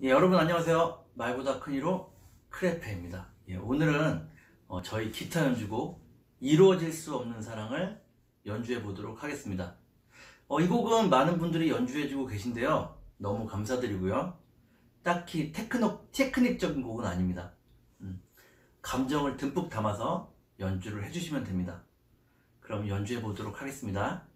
예, 여러분 안녕하세요. 말보다 큰 이로 크레페입니다. 예, 오늘은 저희 기타 연주곡 이루어질 수 없는 사랑을 연주해 보도록 하겠습니다. 이 곡은 많은 분들이 연주해 주고 계신데요, 너무 감사드리고요. 딱히 테크닉적인 곡은 아닙니다. 감정을 듬뿍 담아서 연주를 해주시면 됩니다. 그럼 연주해 보도록 하겠습니다.